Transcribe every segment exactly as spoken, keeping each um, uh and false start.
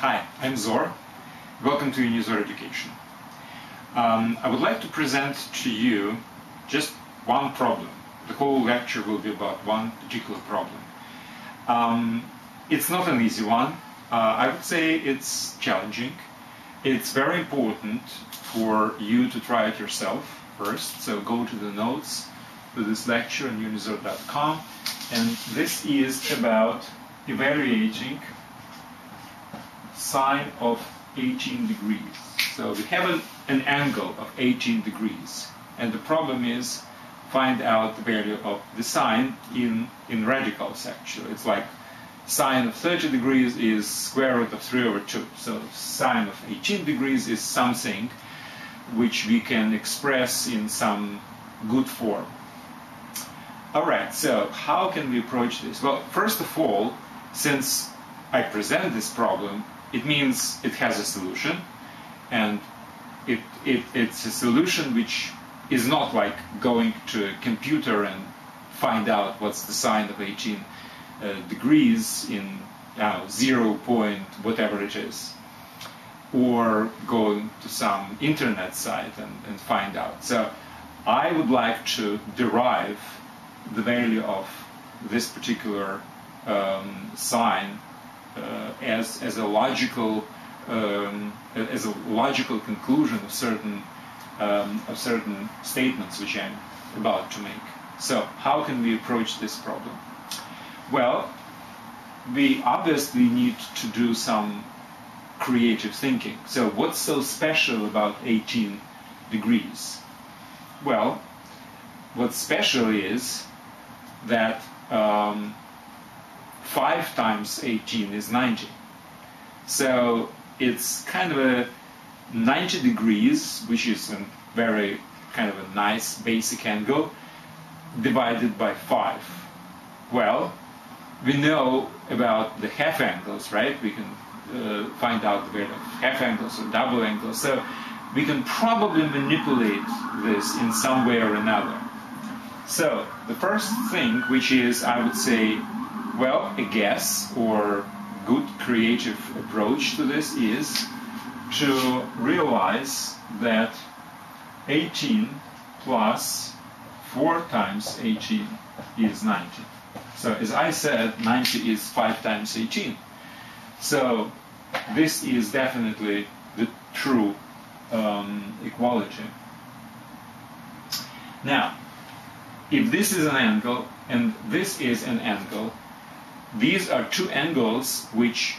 Hi, I'm Zor. Welcome to Unizor Education. Um, I would like to present to you just one problem. The whole lecture will be about one particular problem. Um, it's not an easy one. Uh, I would say it's challenging. It's very important for you to try it yourself first. So go to the notes to this lecture on Unizor dot com. And this is about evaluating sine of eighteen degrees. So we have an, an angle of eighteen degrees. And the problem is find out the value of the sine in, in radicals, actually. It's like sine of thirty degrees is square root of three over two. So sine of eighteen degrees is something which we can express in some good form. Alright, so how can we approach this? Well, first of all, since I present this problem, it means it has a solution, and it, it, it's a solution which is not like going to a computer and find out what's the sine of eighteen uh, degrees in uh, zero point whatever it is, or going to some internet site and, and find out. So I would like to derive the value of this particular um, sine Uh, as as a logical um, as a logical conclusion of certain um, of certain statements which I'm about to make. So how can we approach this problem? Well, we obviously need to do some creative thinking. So what's so special about eighteen degrees? Well, what's special is that um, five times eighteen is ninety. So it's kind of a ninety degrees, which is a very kind of a nice basic angle, divided by five. Well, we know about the half angles, right? We can uh, find out the value of half angles or double angles. So we can probably manipulate this in some way or another. So the first thing, which is, I would say, well, a guess or good creative approach to this is to realize that eighteen plus four times eighteen is ninety. So, as I said, ninety is five times eighteen. So, this is definitely the true um, equality. Now, if this is an angle and this is an angle, these are two angles which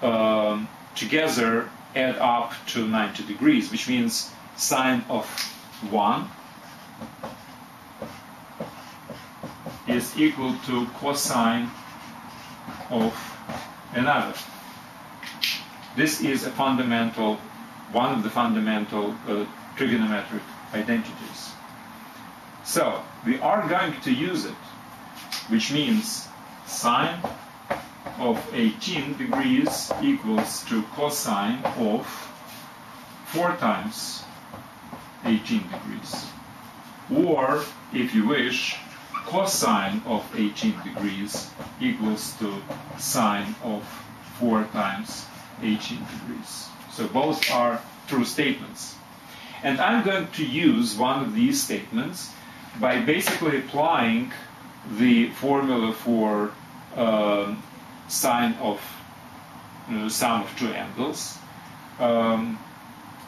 um, together add up to ninety degrees, which means sine of one is equal to cosine of another. This is a fundamental, one of the fundamental uh, trigonometric identities. So we are going to use it, which means sine of eighteen degrees equals to cosine of four times eighteen degrees. Or, if you wish, cosine of eighteen degrees equals to sine of four times eighteen degrees. So both are true statements. And I'm going to use one of these statements by basically applying the formula for uh, sine of you know, sum of two angles um,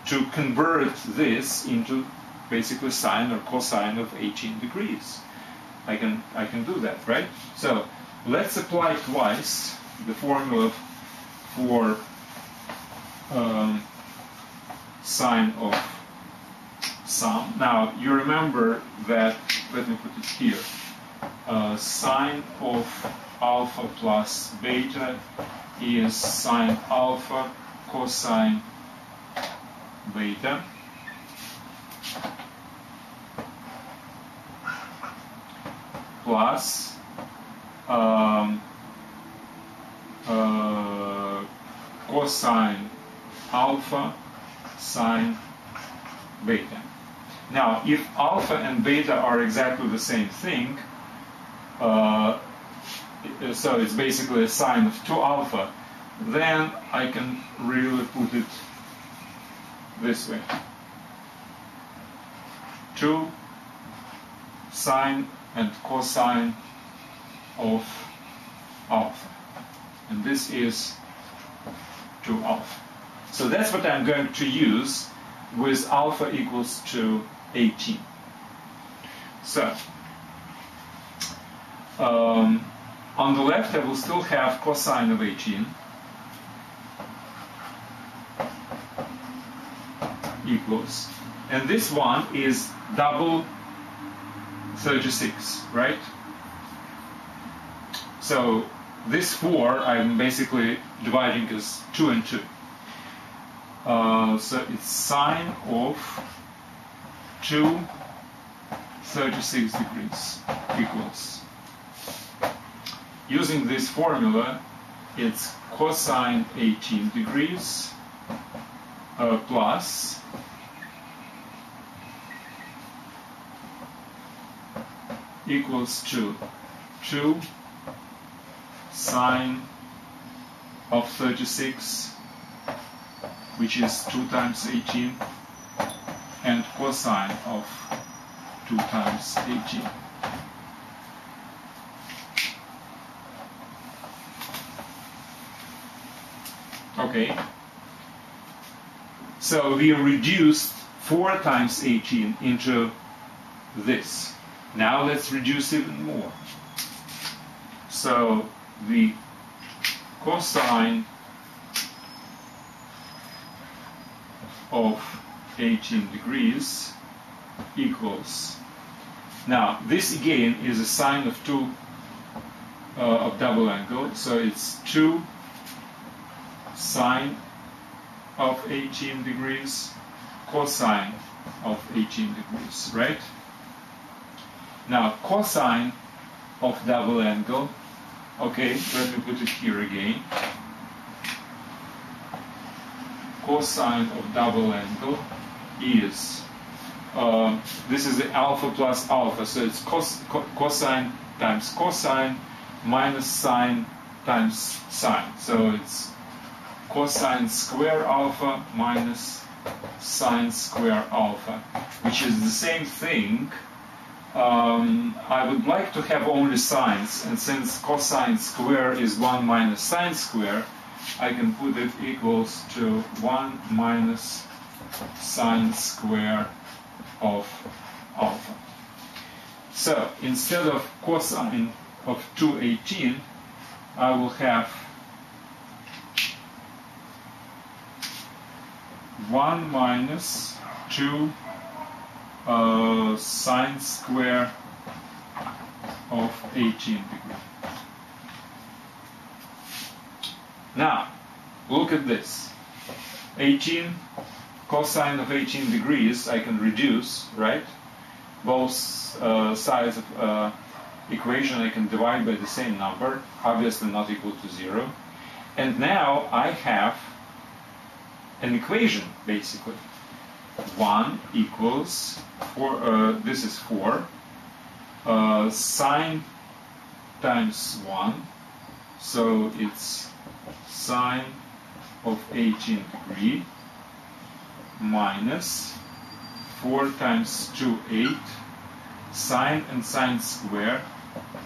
to convert this into basically sine or cosine of eighteen degrees. I can I can do that, right? So let's apply twice the formula for um, sine of sum. Now you remember that. Let me put it here. Uh, sine of alpha plus beta is sine alpha cosine beta. Plus um, uh, cosine alpha sine beta. Now, if alpha and beta are exactly the same thing, Uh, so it's basically a sine of two alpha then I can really put it this way. Two sine and cosine of alpha. And this is two alpha. So that's what I'm going to use with alpha equals to eighteen. So, um, on the left I will still have cosine of eighteen equals, and this one is double thirty-six, right? So this four I'm basically dividing as two and two. Uh, so it's sine of two thirty-six degrees equals. Using this formula, it's cosine eighteen degrees uh, plus equals to two sine of thirty-six, which is two times eighteen, and cosine of two times eighteen. Okay. So we reduced four times eighteen into this. Now let's reduce even more. So the cosine of eighteen degrees equals. Now this again is a sine of two uh, of double angle, so it's two sine of eighteen degrees cosine of eighteen degrees, right? Now cosine of double angle, okay, let me put it here again. Cosine of double angle is, uh, this is the alpha plus alpha, so it's cos, co, cosine times cosine minus sine times sine. So it's cosine square alpha minus sine square alpha, which is the same thing. Um, I would like to have only sines, and since cosine square is one minus sine square, I can put it equals to one minus sine square of alpha. So instead of cosine of two eighteen, I will have one minus two uh, sine square of eighteen degrees. Now, look at this. eighteen, cosine of eighteen degrees, I can reduce, right? Both uh, sides of uh, equation I can divide by the same number, obviously not equal to zero. And now I have an equation, basically. one equals, four, uh, this is four, uh, sine times one, so it's sine of eighteen degree minus four times two, eight, sine and sine square,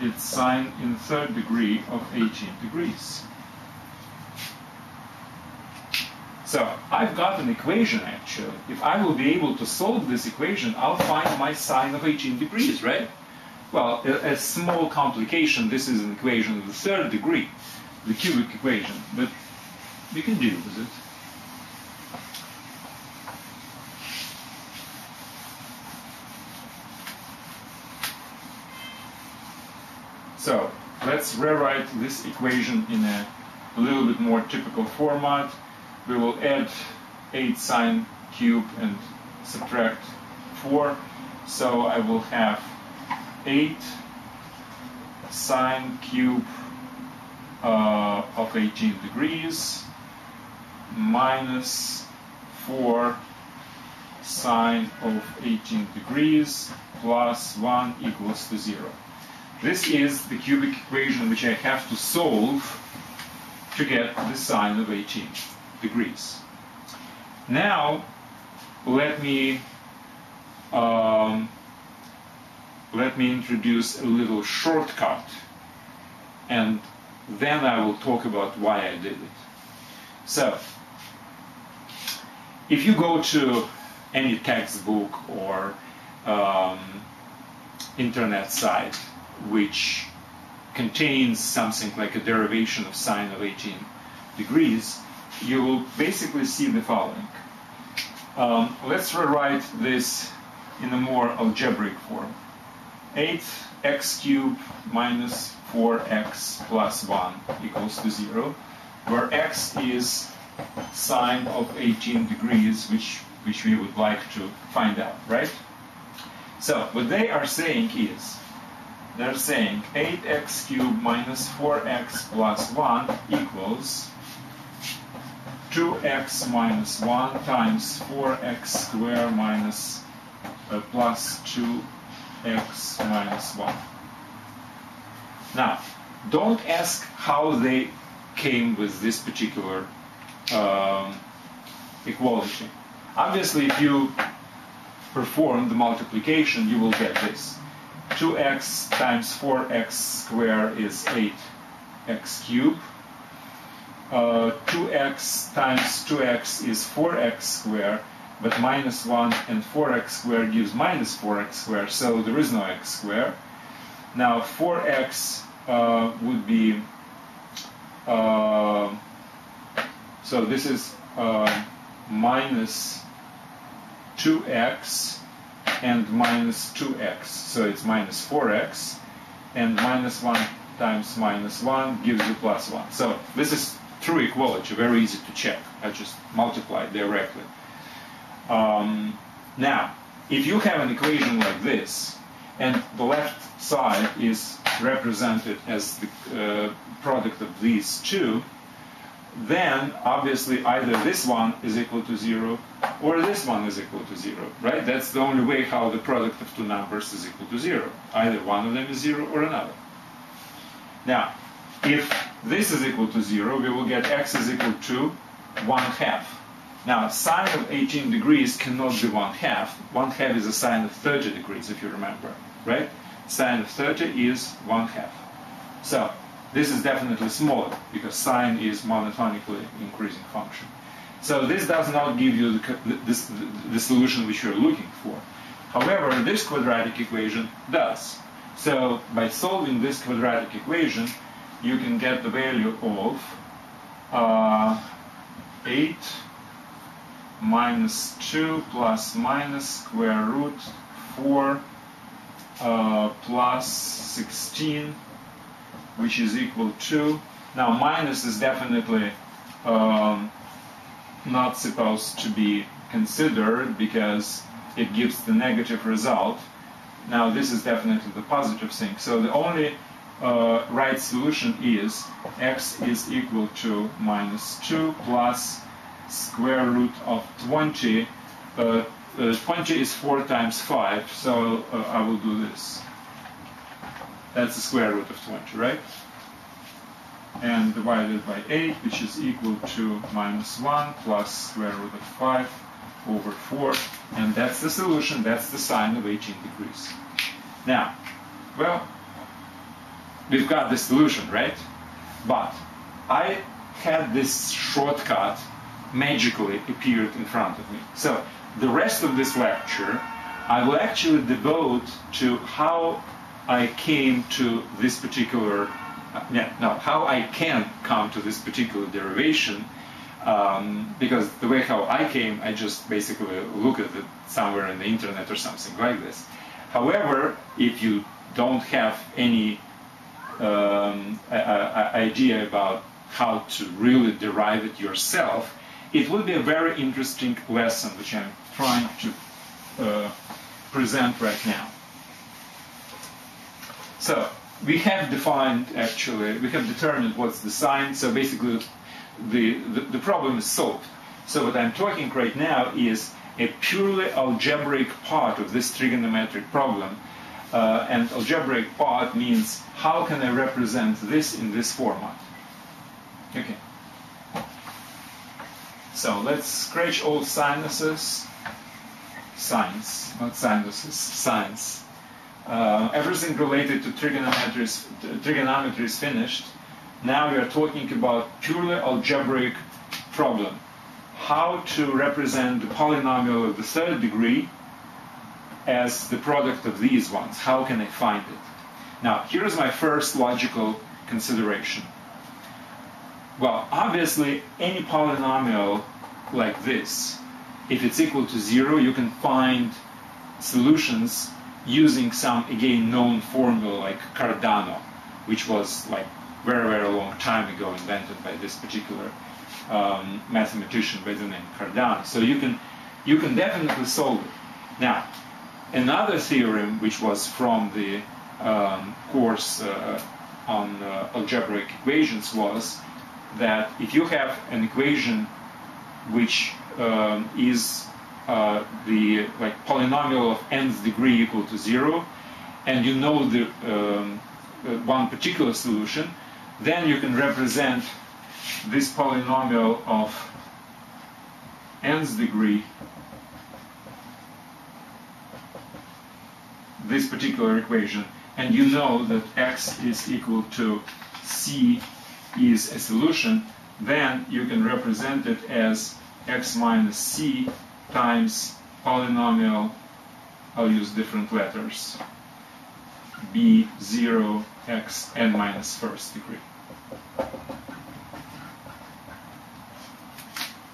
it's sine in third degree of eighteen degrees. So I've got an equation actually. If I will be able to solve this equation, I'll find my sine of eighteen degrees, right? Well, a, a small complication, this is an equation of the third degree, the cubic equation, but we can deal with it. So let's rewrite this equation in a little bit more typical format. We will add eight sine cube and subtract four, so I will have eight sine cube Uh, of eighteen degrees minus four sine of eighteen degrees plus one equals to zero. This is the cubic equation which I have to solve to get the sine of eighteen degrees. Now, let me um, let me introduce a little shortcut, and then I will talk about why I did it. So, if you go to any textbook or um, internet site which contains something like a derivation of sine of eighteen degrees, you will basically see the following. Um, let's rewrite this in a more algebraic form. eight x cubed minus four x plus one equals to zero, where x is sine of eighteen degrees, which, which we would like to find out, right? So, what they are saying is, they're saying eight x cubed minus four x plus one equals two x minus one times four x squared minus uh, plus two x minus one. Now, don't ask how they came with this particular um, equality. Obviously, if you perform the multiplication, you will get this. two x times four x squared is eight x cubed. Uh, two x times two x is four x squared, but minus one and four x squared gives minus four x squared, so there is no x squared. Now four x uh, would be, uh, so this is uh, minus two x and minus two x, so it's minus four x, and minus one times minus one gives you plus one. So this is true equality, very easy to check. I just multiply directly. Um, now, if you have an equation like this, and the left side is represented as the uh, product of these two, then obviously either this one is equal to zero, or this one is equal to zero, right? That's the only way how the product of two numbers is equal to zero. Either one of them is zero or another. Now, if this is equal to zero, we will get x is equal to one half. Now, sine of eighteen degrees cannot be one half. one half is a sine of thirty degrees, if you remember, right? Sine of thirty is one half. So, this is definitely smaller, because sine is monotonically increasing function. So, this does not give you the, this, the solution which you're looking for. However, this quadratic equation does. So, by solving this quadratic equation, you can get the value of uh, eight minus two plus minus square root four uh, plus sixteen, which is equal to, now minus is definitely um, not supposed to be considered because it gives the negative result. Now this is definitely the positive thing, so the only Uh, right solution is x is equal to minus two plus square root of twenty. Uh, uh, twenty is four times five, so uh, I will do this. That's the square root of twenty, right? And divided by eight, which is equal to minus one plus square root of five over four. And that's the solution. That's the sine of eighteen degrees. Now, well, we've got the solution, right? But I had this shortcut magically appeared in front of me. So the rest of this lecture I will actually devote to how I came to this particular, yeah, no, how I can come to this particular derivation, um, because the way how I came, I just basically look at it somewhere on the internet or something like this. However, if you don't have any Um, a, a idea about how to really derive it yourself, it will be a very interesting lesson which I'm trying to uh, present right now. So we have defined, actually, we have determined what's the sine, so basically the, the, the problem is solved. So what I'm talking right now is a purely algebraic part of this trigonometric problem. Uh, and algebraic part means how can I represent this in this format? Okay. So let's scratch all sinuses. Signs, not sinuses, signs. Uh, everything related to trigonometry is, trigonometry is finished. Now we are talking about purely algebraic problem. How to represent the polynomial of the third degree as the product of these ones. How can I find it? Now, here's my first logical consideration. Well, obviously, any polynomial like this, if it's equal to zero, you can find solutions using some, again, known formula like Cardano, which was like very, very long time ago invented by this particular um, mathematician by the name Cardano. So you can, you can definitely solve it. Now, another theorem, which was from the um, course uh, on uh, algebraic equations, was that if you have an equation which um, is uh, the like polynomial of nth degree equal to zero, and you know the um, one particular solution, then you can represent this polynomial of nth degree, this particular equation, and you know that x is equal to c is a solution, then you can represent it as x minus c times polynomial, I'll use different letters, b zero x n minus first degree.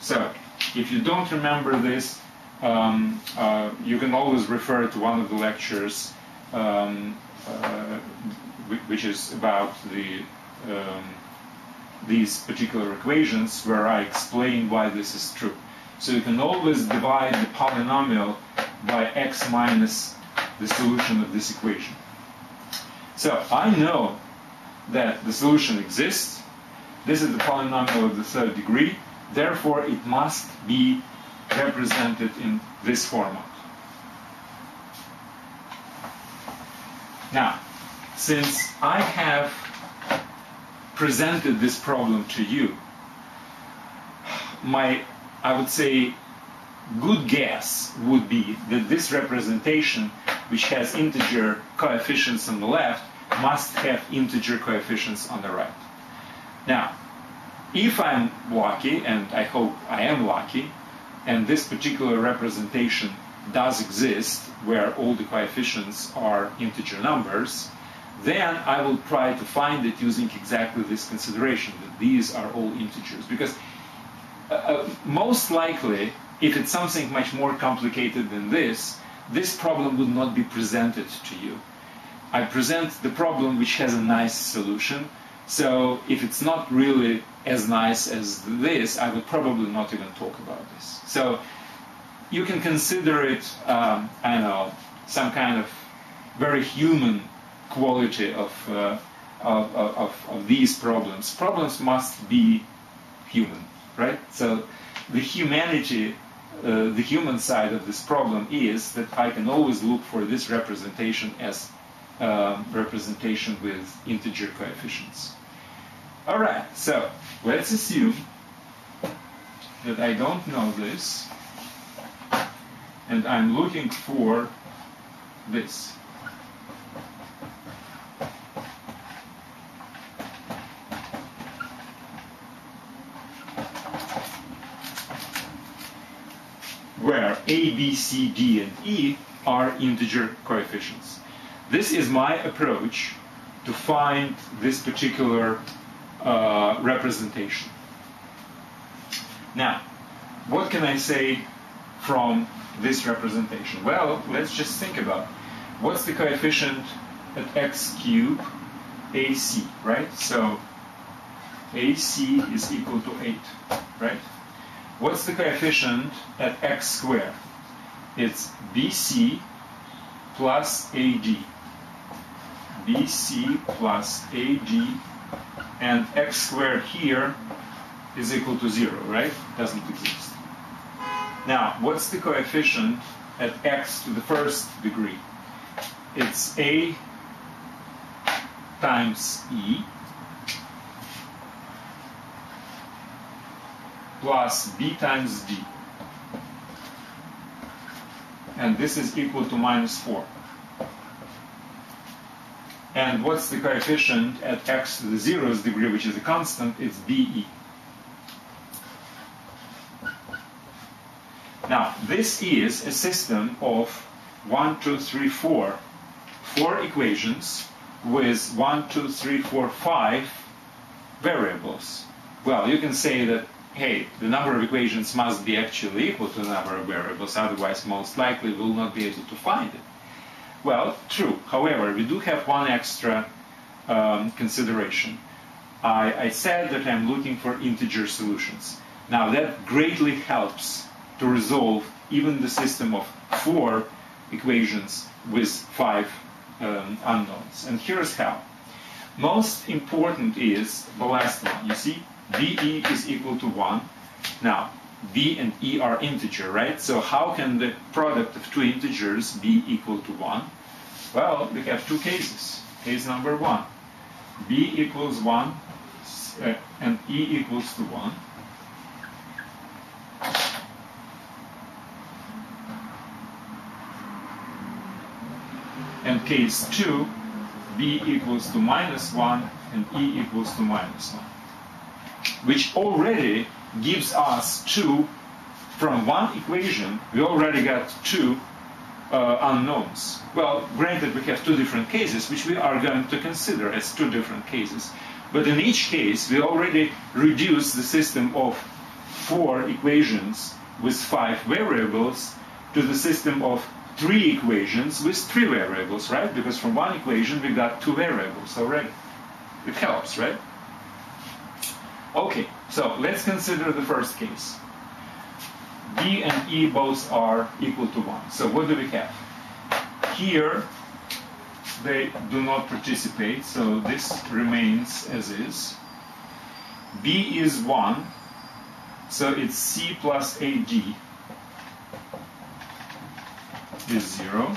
So, if you don't remember this, um, uh, you can always refer to one of the lectures, um, uh, which is about the um, these particular equations, where I explain why this is true. So you can always divide the polynomial by x minus the solution of this equation. So I know that the solution exists. This is the polynomial of the third degree. Therefore, it must be represented in this format. Now, since I have presented this problem to you, my, I would say, good guess would be that this representation, which has integer coefficients on the left, must have integer coefficients on the right. Now, if I'm lucky, and I hope I am lucky, and this particular representation does exist, where all the coefficients are integer numbers, then I will try to find it using exactly this consideration, that these are all integers. Because uh, uh, most likely, if it's something much more complicated than this, this problem would not be presented to you. I present the problem which has a nice solution, so if it's not really as nice as this, I would probably not even talk about this. So you can consider it, um, I don't know, some kind of very human quality of, uh, of, of, of these problems. Problems must be human, right? So the humanity, uh, the human side of this problem is that I can always look for this representation as uh, representation with integer coefficients. All right, so let's assume that I don't know this, and I'm looking for this. Where A, B, C, D, and E are integer coefficients. This is my approach to find this particular uh, representation. Now, what can I say from this representation? Well, let's just think about it. What's the coefficient at x cubed A C, right? So, A C is equal to eight, right? What's the coefficient at x squared? It's B C plus A D. B C plus A D, and x squared here is equal to zero, right? Doesn't exist. Now, what's the coefficient at x to the first degree? It's A times E plus b times d. And this is equal to minus four. And what's the coefficient at x to the zeroth degree, which is a constant? It's dE. Now, this is a system of one, two, three, four, four equations with one, two, three, four, five variables. Well, you can say that, hey, the number of equations must be actually equal to the number of variables, otherwise most likely we will not be able to find it. Well, true. However, we do have one extra um, consideration. I, I said that I'm looking for integer solutions. Now, that greatly helps to resolve even the system of four equations with five um, unknowns. And here's how. Most important is the last one. You see, dE is equal to one. Now, d and e are integer, right? So how can the product of two integers be equal to one? Well, we have two cases. Case number one, b equals one uh, and e equals to one. And case two, b equals to minus one and e equals to minus one, which already gives us two from one equation. We already got two uh, unknowns. Well, granted, we have two different cases, which we are going to consider as two different cases. But in each case, we already reduce the system of four equations with five variables to the system of three equations with three variables, right? Because from one equation, we got two variables already. It helps, right? Okay, so let's consider the first case. D and E both are equal to one. So what do we have? Here, they do not participate, so this remains as is. B is one, so it's C plus A D is zero.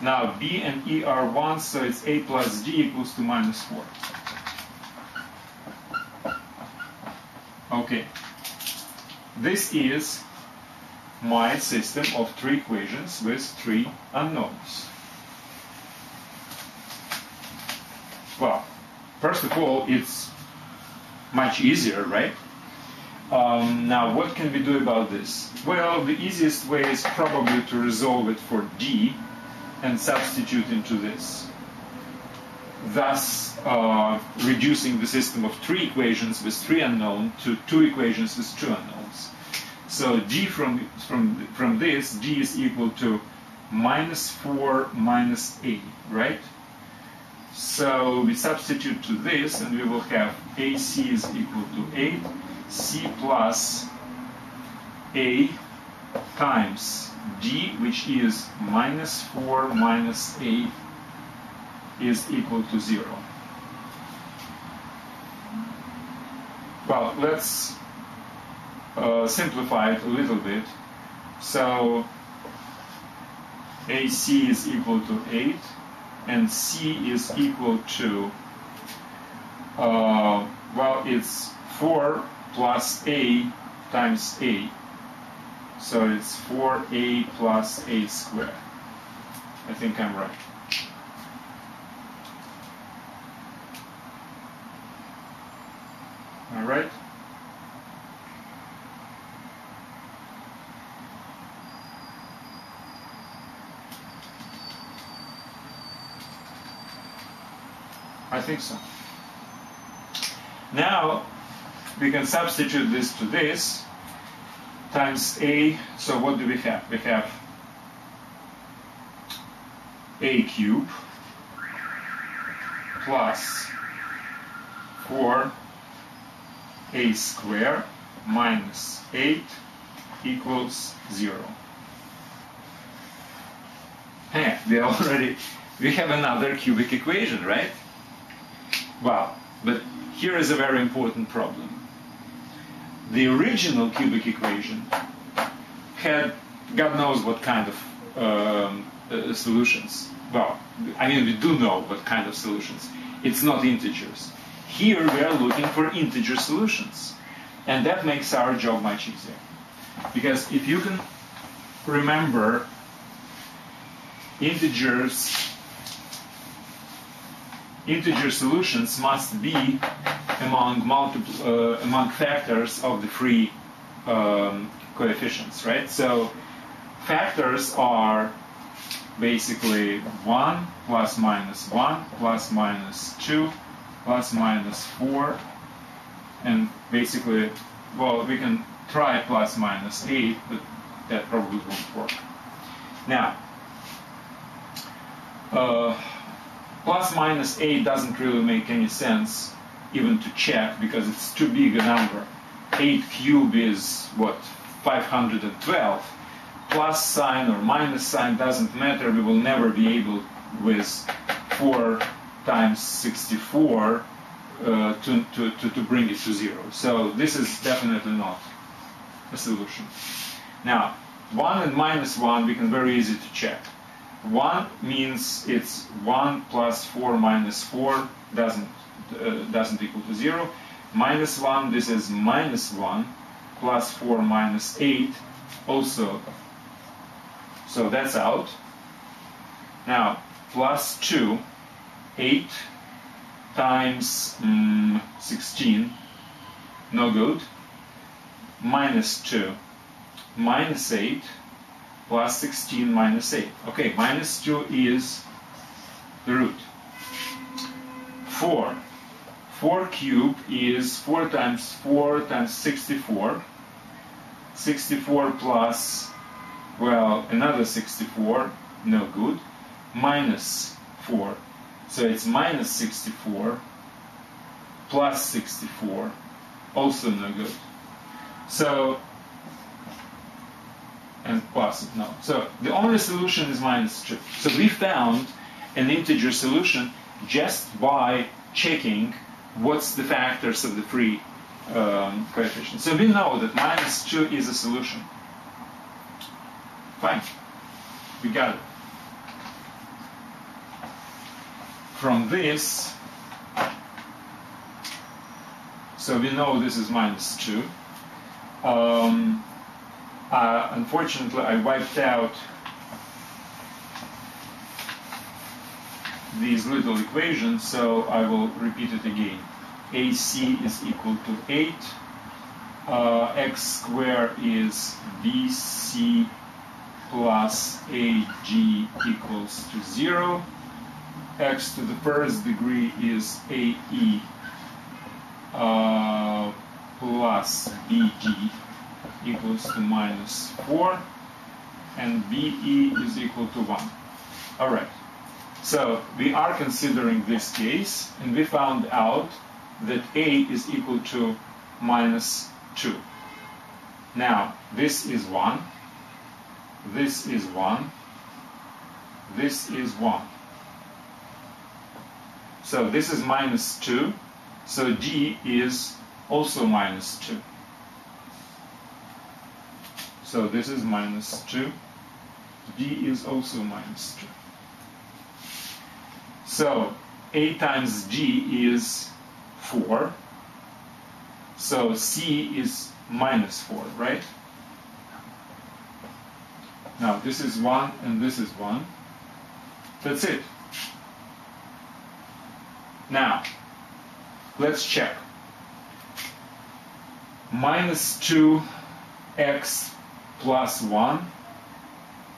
Now, B and E are one, so it's A plus D equals to minus four. Okay, this is my system of three equations with three unknowns. Well, first of all, it's much easier, right? Um, now, what can we do about this? Well, the easiest way is probably to resolve it for D and substitute into this, thus uh, reducing the system of three equations with three unknowns to two equations with two unknowns. So d from, from, from this, d is equal to minus four minus a, right? So we substitute to this, and we will have ac is equal to eight, c plus a times d, which is minus four minus a, is equal to zero. Well, let's uh, simplify it a little bit. So A C is equal to eight, and C is equal to, uh, well, it's four plus A times A. So it's four A plus A squared. I think I'm right. All right. I think so. Now we can substitute this to this times a. So what do we have? We have a cubed plus four. A squared minus eight equals zero. Hey, we already we have another cubic equation, right? Well, but here is a very important problem. The original cubic equation had God knows what kind of um, uh, solutions. Well, I mean, we do know what kind of solutions. It's not integers. Here we are looking for integer solutions. And that makes our job much easier. Because if you can remember integers, integer solutions must be among multiple uh, among factors of the free um, coefficients, right? So factors are basically one plus minus one plus minus two plus minus four, and basically, well, we can try plus minus eight, but that probably won't work. Now, uh, plus minus eight doesn't really make any sense even to check, because it's too big a number. eight cubed is, what, five hundred twelve. Plus sign or minus sign doesn't matter. We will never be able with four times sixty-four uh, to, to, to, to bring it to zero. So this is definitely not a solution. Now, one and minus one, we can very easy to check. one means it's one plus four minus four doesn't, uh, doesn't equal to zero. Minus one, this is minus one, plus four minus eight, also. So that's out. Now, plus two, eight times um, sixteen, no good. Minus two, minus eight, plus sixteen minus eight. Okay, minus two is the root. four. four cubed is four times four times sixty-four. sixty-four plus, well, another sixty-four, no good. Minus four. So it's minus sixty-four plus sixty-four, also no good. So, and plus, no. So the only solution is minus two. So we found an integer solution just by checking what's the factors of the free um, coefficient. So we know that minus two is a solution. Fine. We got it. From this, so we know this is minus two. Um, Uh, unfortunately, I wiped out these little equations, so I will repeat it again. A C is equal to eight. Uh, x squared is B C plus A G equals to zero. X to the first degree is A E uh, plus B G equals to minus four, and B E is equal to one. All right, so we are considering this case, and we found out that A is equal to minus two. Now, this is one, this is one, this is one. So this is minus two, so D is also minus two. So this is minus two. D is also minus two. So A times D is four. So C is minus four, right? Now this is one and this is one. That's it. Now, let's check. Minus two x plus one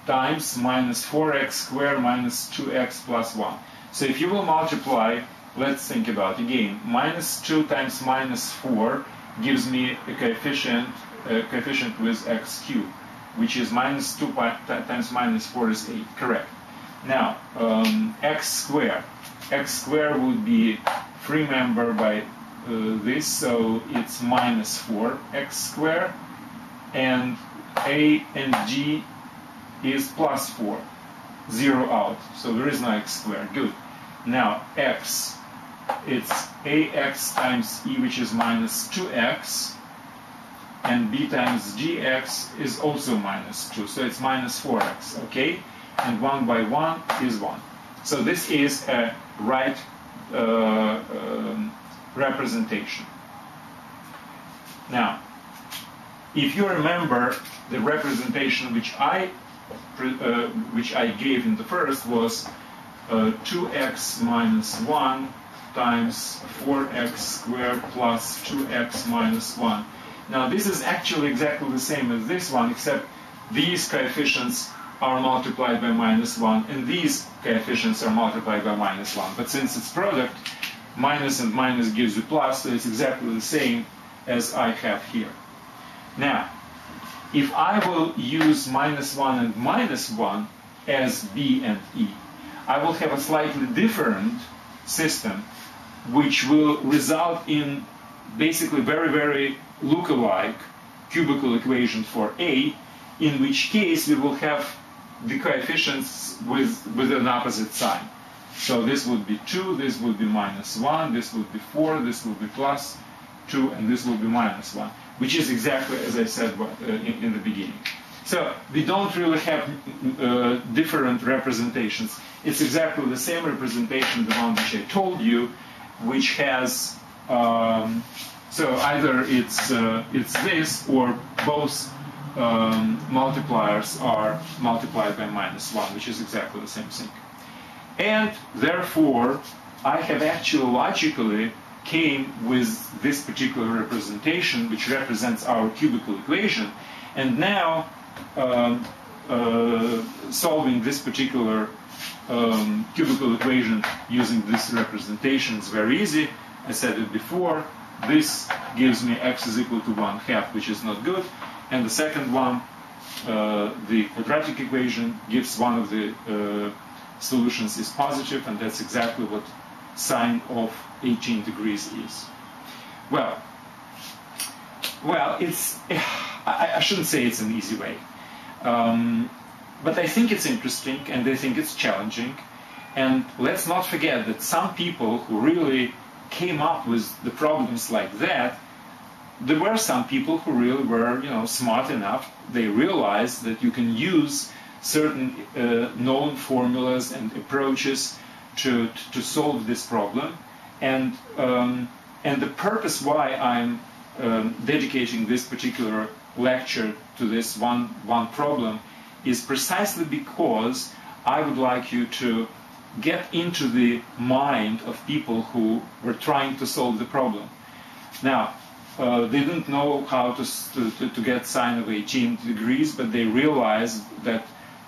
times minus four x squared minus two x plus one. So if you will multiply, let's think about it again. Minus two times minus four gives me a coefficient, a coefficient with x cubed, which is minus two times minus four is eight, correct. Now, um, x squared. X squared would be free member by uh, this, so it's minus four x squared, and A and G is plus four, zero out, so there is no x squared, good. Now x, it's ax times e, which is minus two x, and b times gx is also minus two, so it's minus four x, okay? And one by one is one. So this is a right uh, um, representation. Now, if you remember, the representation which I uh, which I gave in the first was uh, two x minus one times four x squared plus two x minus one. Now, this is actually exactly the same as this one, except these coefficients are multiplied by minus one, and these coefficients are multiplied by minus one. But since it's product, minus and minus gives you plus, so it's exactly the same as I have here. Now, if I will use minus one and minus one as B and E, I will have a slightly different system, which will result in basically very, very look-alike cubical equation for A, in which case we will have the coefficients with, with an opposite sign. So this would be two, this would be minus one, this would be four, this would be plus two, and this will be minus one, which is exactly as I said uh, in, in the beginning. So we don't really have uh, different representations. It's exactly the same representation, the one which I told you, which has, um, so either it's, uh, it's this, or both um, multipliers are multiplied by minus one, which is exactly the same thing. And therefore, I have actually logically came with this particular representation, which represents our cubical equation. And now, um, uh, solving this particular um, cubical equation using this representation is very easy. I said it before. This gives me x is equal to one half, which is not good. And the second one, uh, the quadratic equation, gives one of the uh, solutions is positive, and that's exactly what sine of eighteen degrees is. Well, well, it's I, I shouldn't say it's an easy way, um, but I think it's interesting and I think it's challenging. And let's not forget that some people who really came up with the problems like that, there were some people who really were, you know, smart enough. They realized that you can use certain uh, known formulas and approaches to, to solve this problem. And, um, and the purpose why I'm um, dedicating this particular lecture to this one, one problem is precisely because I would like you to get into the mind of people who were trying to solve the problem. Now, Uh, they didn't know how to, to, to get sine of eighteen degrees, but they realized that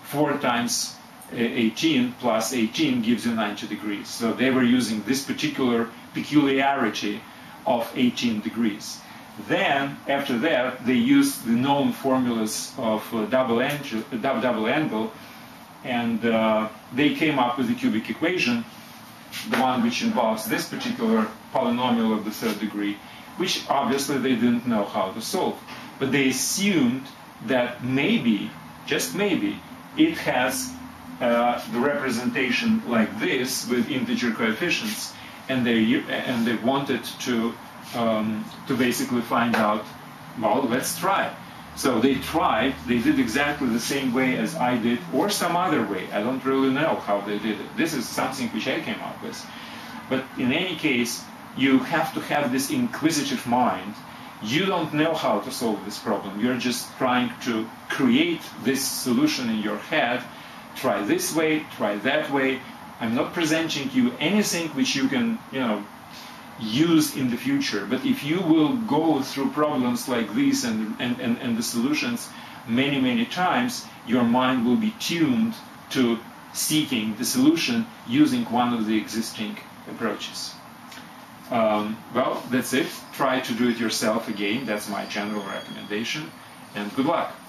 four times eighteen plus eighteen gives you ninety degrees. So they were using this particular peculiarity of eighteen degrees. Then, after that, they used the known formulas of uh, double, angle, double angle, and uh, they came up with the cubic equation, the one which involves this particular polynomial of the third degree, which obviously they didn't know how to solve. But they assumed that maybe, just maybe, it has uh, the representation like this with integer coefficients, and they and they wanted to um, to basically find out, well, let's try. So they tried, they did exactly the same way as I did, or some other way. I don't really know how they did it. This is something which I came up with. But in any case, you have to have this inquisitive mind. You don't know how to solve this problem. You're just trying to create this solution in your head. Try this way, try that way. I'm not presenting you anything which you can, you know, use in the future. But if you will go through problems like these and, and, and, and the solutions many, many times, your mind will be tuned to seeking the solution using one of the existing approaches. Um, well, that's it. Try to do it yourself again. That's my general recommendation. And good luck.